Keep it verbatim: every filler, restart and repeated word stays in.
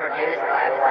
Produced by What?